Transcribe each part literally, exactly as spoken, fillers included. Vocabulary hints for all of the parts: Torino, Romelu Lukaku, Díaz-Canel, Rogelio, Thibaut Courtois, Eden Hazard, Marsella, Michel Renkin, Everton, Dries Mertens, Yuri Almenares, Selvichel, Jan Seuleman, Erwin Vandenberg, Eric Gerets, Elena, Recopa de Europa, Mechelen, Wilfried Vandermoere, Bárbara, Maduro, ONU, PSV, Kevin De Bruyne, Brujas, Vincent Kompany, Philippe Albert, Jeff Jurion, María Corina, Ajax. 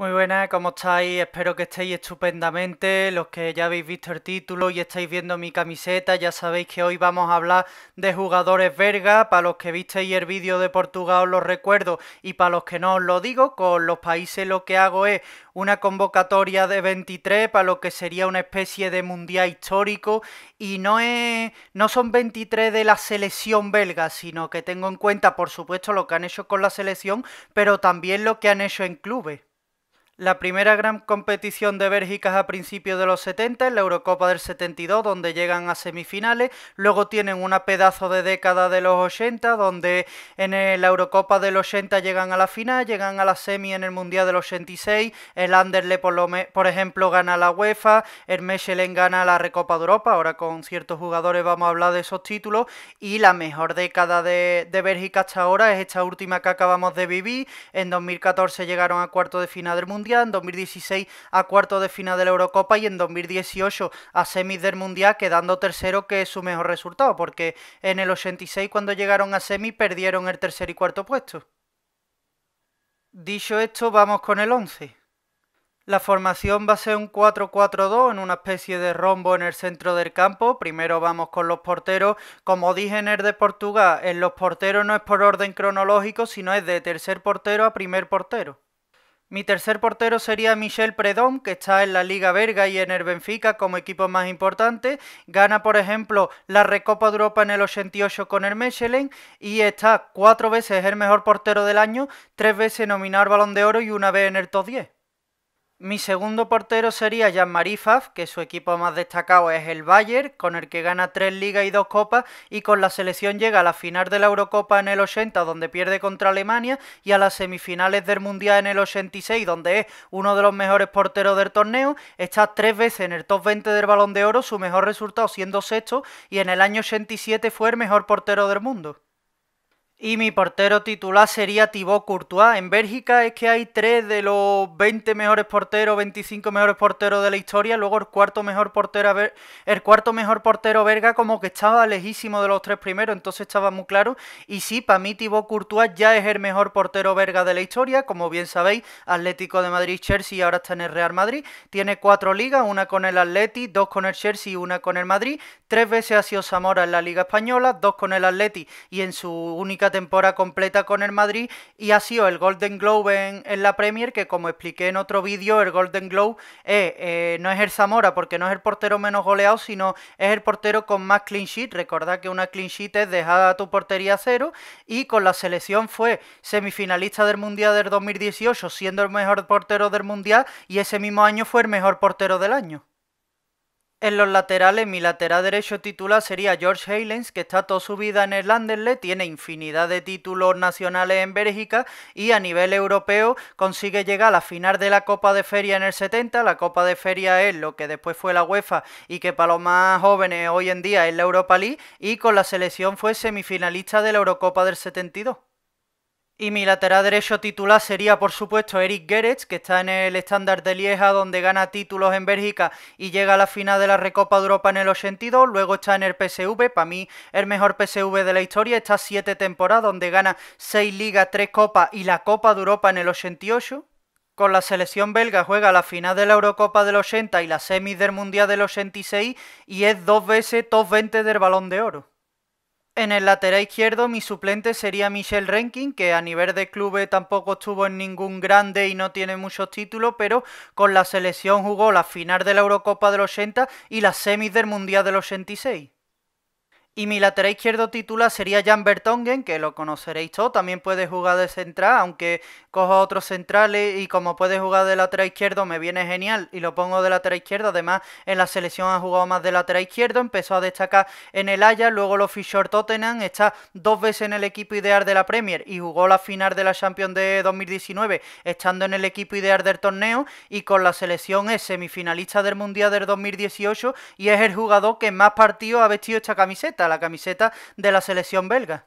Muy buenas, ¿cómo estáis? Espero que estéis estupendamente. Los que ya habéis visto el título y estáis viendo mi camiseta, ya sabéis que hoy vamos a hablar de jugadores vergas. Para los que visteis el vídeo de Portugal os lo recuerdo, y para los que no os lo digo, con los países lo que hago es una convocatoria de veintitrés para lo que sería una especie de mundial histórico. Y no, es, no son veintitrés de la selección belga, sino que tengo en cuenta, por supuesto, lo que han hecho con la selección, pero también lo que han hecho en clubes. La primera gran competición de Bélgica es a principios de los setenta, en la Eurocopa del setenta y dos, donde llegan a semifinales. Luego tienen una pedazo de década de los ochenta, donde en la Eurocopa del ochenta llegan a la final, llegan a la semi en el Mundial del ochenta y seis, el Anderlecht por, lo por ejemplo gana la UEFA, el Mechelen gana la Recopa de Europa, ahora con ciertos jugadores vamos a hablar de esos títulos, y la mejor década de, de Bélgica hasta ahora es esta última que acabamos de vivir. En dos mil catorce llegaron a cuarto de final del Mundial, en dos mil dieciséis a cuartos de final de la Eurocopa y en dos mil dieciocho a semis del Mundial, quedando tercero, que es su mejor resultado, porque en el ochenta y seis, cuando llegaron a semis, perdieron el tercer y cuarto puesto. Dicho esto, vamos con el once. La formación va a ser un cuatro cuatro dos en una especie de rombo en el centro del campo. Primero vamos con los porteros. Como dije en el de Portugal, en los porteros no es por orden cronológico, sino es de tercer portero a primer portero. Mi tercer portero sería Michel Predón, que está en la Liga Belga y en el Benfica como equipo más importante. Gana, por ejemplo, la Recopa de Europa en el ochenta y ocho con el Mechelen y está cuatro veces el mejor portero del año, tres veces nominado al Balón de Oro y una vez en el top diez. Mi segundo portero sería Jean-Marie Pfaff, que su equipo más destacado es el Bayern, con el que gana tres ligas y dos copas, y con la selección llega a la final de la Eurocopa en el ochenta, donde pierde contra Alemania, y a las semifinales del Mundial en el ochenta y seis, donde es uno de los mejores porteros del torneo. Está tres veces en el top veinte del Balón de Oro, su mejor resultado siendo sexto, y en el año ochenta y siete fue el mejor portero del mundo. Y mi portero titular sería Thibaut Courtois. En Bélgica es que hay tres de los veinte mejores porteros, veinticinco mejores porteros de la historia. Luego el cuarto mejor portero, el cuarto mejor portero belga como que estaba lejísimo de los tres primeros, entonces estaba muy claro. Y sí, para mí Thibaut Courtois ya es el mejor portero belga de la historia. Como bien sabéis, Atlético de Madrid, Chelsea y ahora está en el Real Madrid. Tiene cuatro ligas, una con el Atleti, dos con el Chelsea y una con el Madrid. Tres veces ha sido Zamora en la Liga Española, dos con el Atleti y en su única temporada completa con el Madrid, y ha sido el Golden Globe en, en la Premier, que como expliqué en otro vídeo, el Golden Globe es, eh, no es el Zamora porque no es el portero menos goleado, sino es el portero con más clean sheet. Recordad que una clean sheet es dejar tu portería a cero, y con la selección fue semifinalista del Mundial del dos mil dieciocho, siendo el mejor portero del Mundial, y ese mismo año fue el mejor portero del año. En los laterales, mi lateral derecho titular sería George Heylens, que está toda su vida en el Anderlecht, tiene infinidad de títulos nacionales en Bélgica y a nivel europeo consigue llegar a la final de la Copa de Feria en el setenta. La Copa de Feria es lo que después fue la UEFA y que para los más jóvenes hoy en día es la Europa League, y con la selección fue semifinalista de la Eurocopa del setenta y dos. Y mi lateral derecho titular sería, por supuesto, Eric Gerets, que está en el Standard de Lieja, donde gana títulos en Bélgica y llega a la final de la Recopa de Europa en el ochenta y dos. Luego está en el P S V, para mí el mejor P S V de la historia. Está siete temporadas, donde gana seis ligas, tres copas y la Copa de Europa en el ochenta y ocho. Con la selección belga juega la final de la Eurocopa del ochenta y la semis del Mundial del ochenta y seis, y es dos veces top veinte del Balón de Oro. En el lateral izquierdo mi suplente sería Michel Renkin, que a nivel de clubes tampoco estuvo en ningún grande y no tiene muchos títulos, pero con la selección jugó la final de la Eurocopa del ochenta y las semis del Mundial del ochenta y seis. Y mi lateral izquierdo titular sería Jan Vertonghen, que lo conoceréis todos, también puede jugar de central, aunque cojo otros centrales, y como puede jugar de lateral izquierdo me viene genial y lo pongo de lateral izquierdo. Además, en la selección ha jugado más de lateral izquierdo, empezó a destacar en el Ajax, luego lo fichó el Tottenham, está dos veces en el equipo ideal de la Premier y jugó la final de la Champions de dos mil diecinueve, estando en el equipo ideal del torneo, y con la selección es semifinalista del Mundial del dos mil dieciocho y es el jugador que más partidos ha vestido esta camiseta, la camiseta de la selección belga.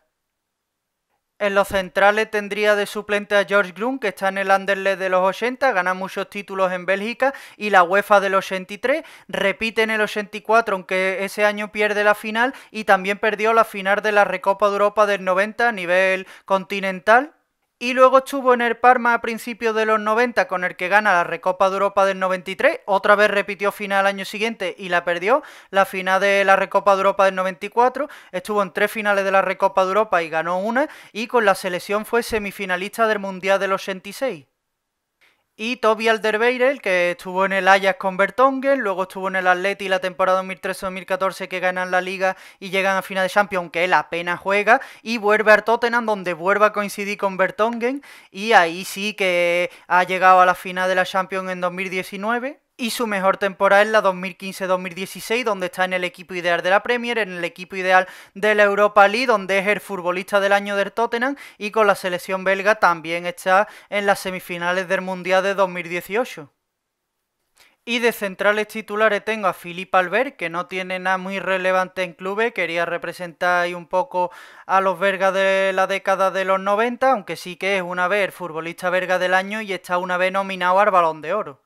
En los centrales tendría de suplente a George Grun, que está en el Anderlecht de los ochenta, gana muchos títulos en Bélgica y la UEFA del ochenta y tres, repite en el ochenta y cuatro, aunque ese año pierde la final, y también perdió la final de la Recopa de Europa del noventa a nivel continental. y luego estuvo en el Parma a principios de los noventa, con el que gana la Recopa de Europa del noventa y tres, otra vez repitió final al año siguiente y la perdió, la final de la Recopa de Europa del noventa y cuatro, estuvo en tres finales de la Recopa de Europa y ganó una, y con la selección fue semifinalista del Mundial del ochenta y seis. Y Toby Alderweireld, que estuvo en el Ajax con Vertonghen, luego estuvo en el Atleti la temporada dos mil trece dos mil catorce, que ganan la Liga y llegan a final de Champions, aunque él apenas juega, y vuelve al Tottenham, donde vuelve a coincidir con Vertonghen, y ahí sí que ha llegado a la final de la Champions en dos mil diecinueve. Y su mejor temporada es la dos mil quince dos mil dieciséis, donde está en el equipo ideal de la Premier, en el equipo ideal de la Europa League, donde es el futbolista del año del Tottenham, y con la selección belga también está en las semifinales del Mundial de dos mil dieciocho. Y de centrales titulares tengo a Philippe Albert, que no tiene nada muy relevante en clubes, quería representar ahí un poco a los belgas de la década de los noventa, aunque sí que es una vez el futbolista belga del año y está una vez nominado al Balón de Oro.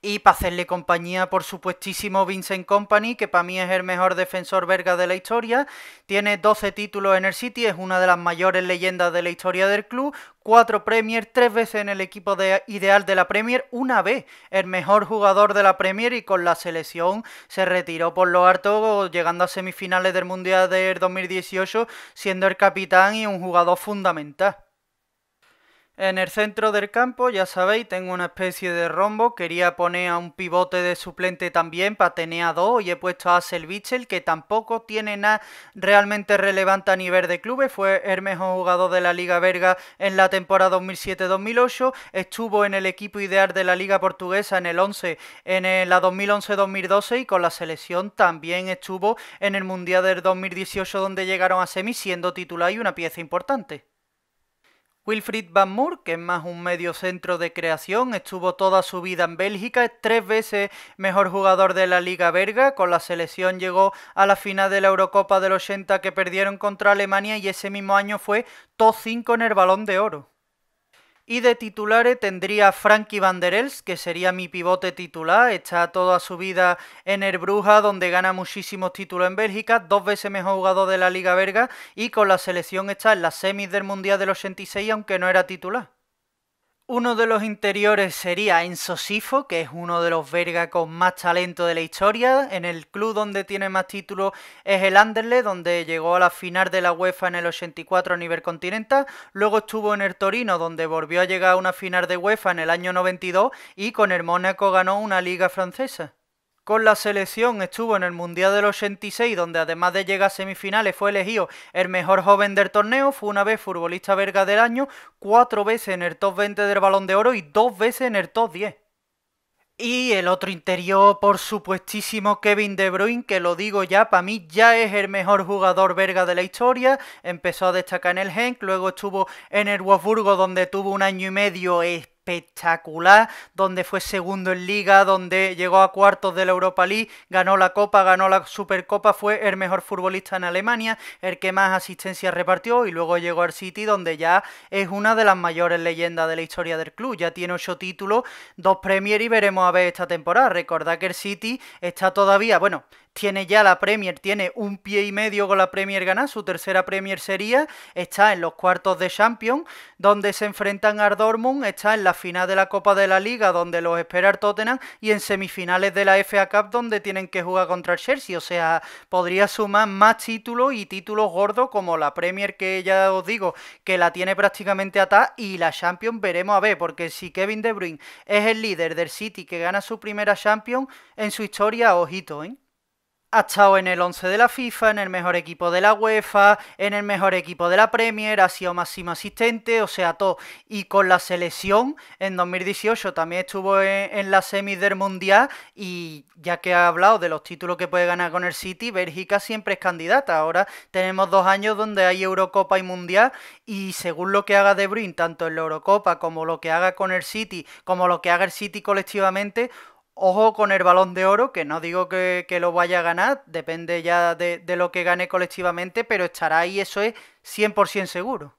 Y para hacerle compañía, por supuestísimo, Vincent Kompany, que para mí es el mejor defensor belga de la historia. Tiene doce títulos en el City, es una de las mayores leyendas de la historia del club. cuatro Premier, tres veces en el equipo de, ideal de la Premier, una vez el mejor jugador de la Premier, y con la selección se retiró por lo harto, llegando a semifinales del Mundial del dos mil dieciocho, siendo el capitán y un jugador fundamental. En el centro del campo, ya sabéis, tengo una especie de rombo. Quería poner a un pivote de suplente también para tener a dos, y he puesto a Selvichel, que tampoco tiene nada realmente relevante a nivel de clubes. Fue el mejor jugador de la Liga belga en la temporada dos mil siete dos mil ocho. Estuvo en el equipo ideal de la Liga portuguesa en el once, en la dos mil once dos mil doce, y con la selección también estuvo en el Mundial del dos mil dieciocho, donde llegaron a semis, siendo titular y una pieza importante. Wilfried Vandermoere, que es más un medio centro de creación, estuvo toda su vida en Bélgica, es tres veces mejor jugador de la Liga belga, con la selección llegó a la final de la Eurocopa del ochenta, que perdieron contra Alemania, y ese mismo año fue top cinco en el Balón de Oro. Y de titulares tendría a Franky Van Der Els, que sería mi pivote titular, está toda su vida en el Bruja, donde gana muchísimos títulos en Bélgica, dos veces mejor jugador de la Liga belga, y con la selección está en las semis del Mundial del ochenta y seis, aunque no era titular. Uno de los interiores sería Enzo Scifo, que es uno de los belgas con más talento de la historia. En el club donde tiene más títulos es el Anderlecht, donde llegó a la final de la UEFA en el ochenta y cuatro a nivel continental. Luego estuvo en el Torino, donde volvió a llegar a una final de UEFA en el año noventa y dos, y con el Mónaco ganó una liga francesa. Con la selección estuvo en el Mundial del ochenta y seis, donde además de llegar a semifinales fue elegido el mejor joven del torneo, fue una vez futbolista belga del año, cuatro veces en el top veinte del Balón de Oro y dos veces en el top diez. Y el otro interior, por supuestísimo, Kevin De Bruyne, que lo digo ya, para mí ya es el mejor jugador belga de la historia. Empezó a destacar en el Genk, luego estuvo en el Wolfsburgo, donde tuvo un año y medio espectacular. espectacular, donde fue segundo en Liga, donde llegó a cuartos de la Europa League, ganó la Copa, ganó la Supercopa, fue el mejor futbolista en Alemania, el que más asistencias repartió, y luego llegó al City, donde ya es una de las mayores leyendas de la historia del club, ya tiene ocho títulos, dos Premier, y veremos a ver esta temporada. Recordad que el City está todavía, bueno, tiene ya la Premier, tiene un pie y medio con la Premier ganada, su tercera Premier sería, está en los cuartos de Champions, donde se enfrentan a Dortmund, está en la final de la Copa de la Liga, donde los espera el Tottenham, y en semifinales de la F A Cup, donde tienen que jugar contra el Chelsea, o sea, podría sumar más títulos y títulos gordos, como la Premier, que ya os digo, que la tiene prácticamente atada, y la Champions veremos a ver, porque si Kevin De Bruyne es el líder del City, que gana su primera Champions en su historia, ojito, ¿eh? Ha estado en el once de la FIFA, en el mejor equipo de la UEFA, en el mejor equipo de la Premier, ha sido máximo asistente, o sea, todo. Y con la selección, en dos mil dieciocho también estuvo en, en la semis del Mundial, y ya que ha hablado de los títulos que puede ganar con el City, Bélgica siempre es candidata. Ahora tenemos dos años donde hay Eurocopa y Mundial, y según lo que haga De Bruyne, tanto en la Eurocopa como lo que haga con el City, como lo que haga el City colectivamente, ojo con el Balón de Oro, que no digo que, que lo vaya a ganar, depende ya de, de lo que gane colectivamente, pero estará ahí, eso es cien por cien seguro.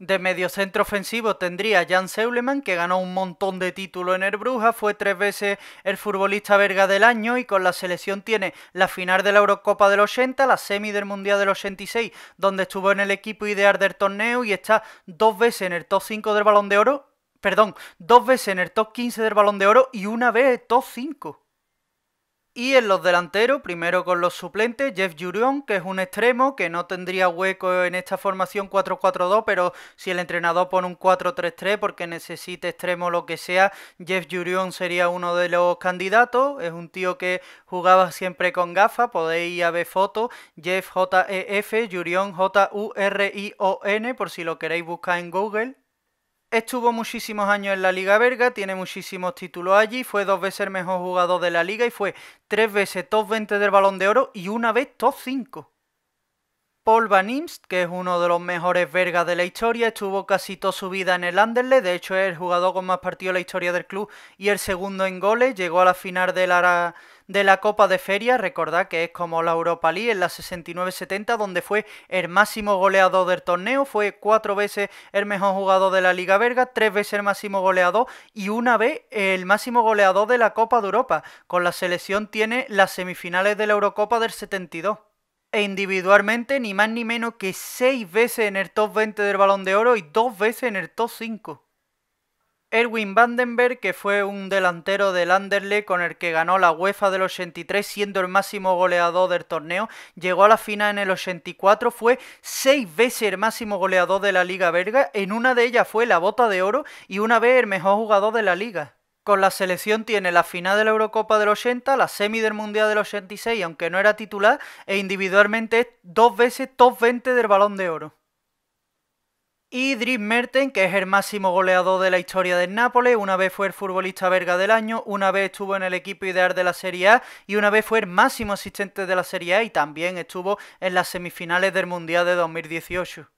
De mediocentro ofensivo tendría Jan Seuleman, que ganó un montón de títulos en el Brujas, fue tres veces el futbolista belga del año y con la selección tiene la final de la Eurocopa del ochenta, la semi del Mundial del ochenta y seis, donde estuvo en el equipo ideal del torneo y está dos veces en el top cinco del Balón de Oro, perdón, dos veces en el top quince del Balón de Oro y una vez en el top cinco. Y en los delanteros, primero con los suplentes, Jeff Jurion, que es un extremo, que no tendría hueco en esta formación cuatro cuatro dos, pero si el entrenador pone un cuatro tres tres porque necesite extremo lo que sea, Jeff Jurion sería uno de los candidatos. Es un tío que jugaba siempre con gafas, podéis ir a ver fotos, Jeff J E F, Jurion J U R I O N, por si lo queréis buscar en Google. Estuvo muchísimos años en la Liga belga, tiene muchísimos títulos allí, fue dos veces el mejor jugador de la Liga y fue tres veces top veinte del Balón de Oro y una vez top cinco. Paul Van Imst, que es uno de los mejores belgas de la historia, estuvo casi toda su vida en el Anderlecht, de hecho es el jugador con más partidos en la historia del club y el segundo en goles, llegó a la final de la, de la Copa de Feria, recordad que es como la Europa League en la sesenta y nueve setenta, donde fue el máximo goleador del torneo, fue cuatro veces el mejor jugador de la Liga belga, tres veces el máximo goleador y una vez el máximo goleador de la Copa de Europa, con la selección tiene las semifinales de la Eurocopa del setenta y dos. E individualmente ni más ni menos que seis veces en el top veinte del Balón de Oro y dos veces en el top cinco. Erwin Vandenberg, que fue un delantero del Anderlecht con el que ganó la UEFA del ochenta y tres siendo el máximo goleador del torneo, llegó a la final en el ochenta y cuatro, fue seis veces el máximo goleador de la Liga belga, en una de ellas fue la Bota de Oro y una vez el mejor jugador de la Liga. Con la selección tiene la final de la Eurocopa del ochenta, la semi del Mundial del ochenta y seis, aunque no era titular, e individualmente es dos veces top veinte del Balón de Oro. Y Dries Mertens, que es el máximo goleador de la historia del Nápoles, una vez fue el futbolista belga del año, una vez estuvo en el equipo ideal de la Serie A y una vez fue el máximo asistente de la Serie A y también estuvo en las semifinales del Mundial de dos mil dieciocho.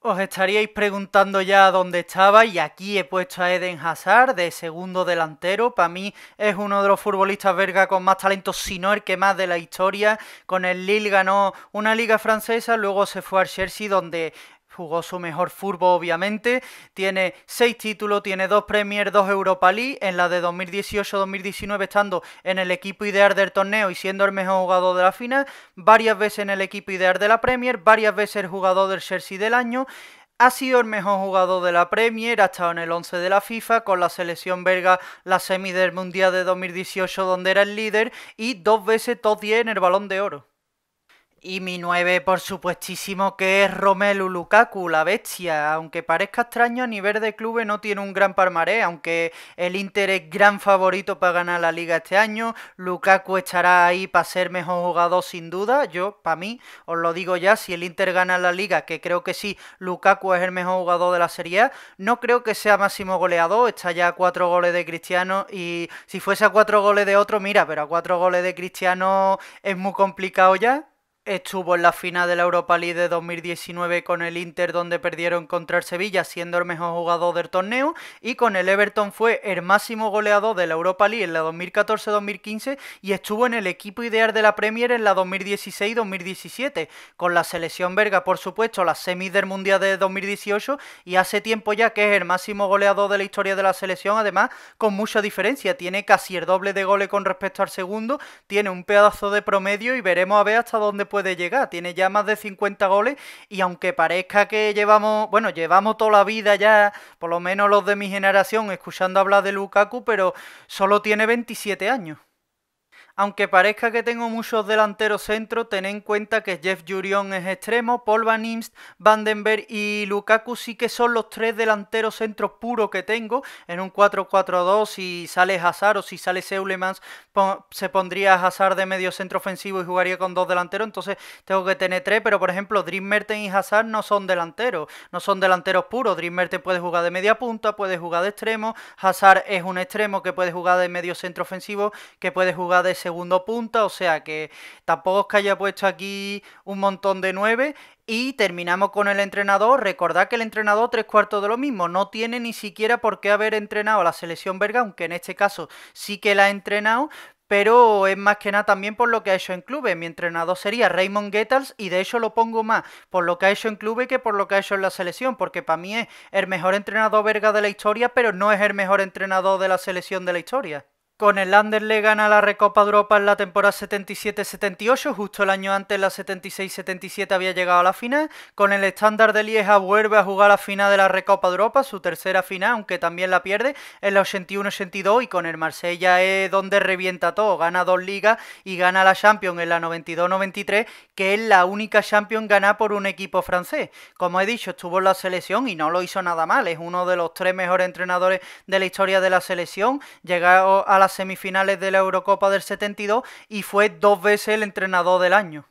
Os estaríais preguntando ya dónde estaba y aquí he puesto a Eden Hazard de segundo delantero. Para mí es uno de los futbolistas belgas con más talento, si no el que más de la historia. Con el Lille ganó una liga francesa, luego se fue al Chelsea donde jugó su mejor fútbol obviamente, tiene seis títulos, tiene dos Premier, dos Europa League, en la de dos mil dieciocho dos mil diecinueve estando en el equipo ideal del torneo y siendo el mejor jugador de la final, varias veces en el equipo ideal de la Premier, varias veces el jugador del Chelsea del año, ha sido el mejor jugador de la Premier, ha estado en el once de la FIFA, con la selección belga la semi del Mundial de dos mil dieciocho donde era el líder y dos veces top diez en el Balón de Oro. Y mi nueve, por supuestísimo, que es Romelu Lukaku, la bestia. Aunque parezca extraño, a nivel de clubes no tiene un gran palmarés, aunque el Inter es gran favorito para ganar la Liga este año. Lukaku estará ahí para ser mejor jugador sin duda. Yo, para mí, os lo digo ya, si el Inter gana la Liga, que creo que sí, Lukaku es el mejor jugador de la Serie A, no creo que sea máximo goleador, está ya a cuatro goles de Cristiano y si fuese a cuatro goles de otro, mira, pero a cuatro goles de Cristiano es muy complicado ya. Estuvo en la final de la Europa League de dos mil diecinueve con el Inter donde perdieron contra el Sevilla siendo el mejor jugador del torneo y con el Everton fue el máximo goleador de la Europa League en la dos mil catorce dos mil quince y estuvo en el equipo ideal de la Premier en la dos mil dieciséis dos mil diecisiete con la selección belga por supuesto las semis del Mundial de dos mil dieciocho y hace tiempo ya que es el máximo goleador de la historia de la selección además con mucha diferencia, tiene casi el doble de goles con respecto al segundo, tiene un pedazo de promedio y veremos a ver hasta dónde puede de llegar, tiene ya más de cincuenta goles y aunque parezca que llevamos, bueno, llevamos toda la vida ya, por lo menos los de mi generación, escuchando hablar de Lukaku, pero solo tiene veintisiete años. Aunque parezca que tengo muchos delanteros centro, tened en cuenta que Jeff Jurion es extremo, Paul Van Imst, Vandenberg y Lukaku sí que son los tres delanteros centros puros que tengo. En un cuatro cuatro dos, si sale Hazard o si sale Seulemans, pon se pondría Hazard de medio centro ofensivo y jugaría con dos delanteros. Entonces tengo que tener tres, pero por ejemplo, Dries Mertens y Hazard no son delanteros, no son delanteros puros. Dries Mertens puede jugar de media punta, puede jugar de extremo, Hazard es un extremo que puede jugar de medio centro ofensivo, que puede jugar de segundo punta, o sea que tampoco es que haya puesto aquí un montón de nueve. Y terminamos con el entrenador, recordad que el entrenador tres cuartos de lo mismo, no tiene ni siquiera por qué haber entrenado a la selección belga, aunque en este caso sí que la ha entrenado, pero es más que nada también por lo que ha hecho en clubes. Mi entrenador sería Raymond Goethals, y de hecho lo pongo más por lo que ha hecho en clubes que por lo que ha hecho en la selección, porque para mí es el mejor entrenador belga de la historia, pero no es el mejor entrenador de la selección de la historia. Con el Anderlecht gana la Recopa Europa en la temporada setenta y siete setenta y ocho, justo el año antes, la setenta y seis setenta y siete, había llegado a la final. Con el Standard de Lieja vuelve a jugar la final de la Recopa de Europa, su tercera final, aunque también la pierde, en la ochenta y uno ochenta y dos, y con el Marsella es donde revienta todo, gana dos ligas y gana la Champions en la noventa y dos noventa y tres, que es la única Champions ganada por un equipo francés. Como he dicho, estuvo en la selección y no lo hizo nada mal, es uno de los tres mejores entrenadores de la historia de la selección, llegó a la semifinales de la Eurocopa del setenta y dos y fue dos veces el entrenador del año.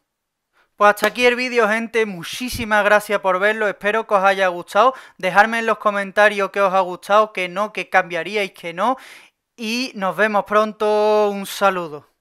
Pues hasta aquí el vídeo, gente. Muchísimas gracias por verlo, espero que os haya gustado. Dejadme en los comentarios que os ha gustado, que no, que cambiaríais, que no, y nos vemos pronto. Un saludo.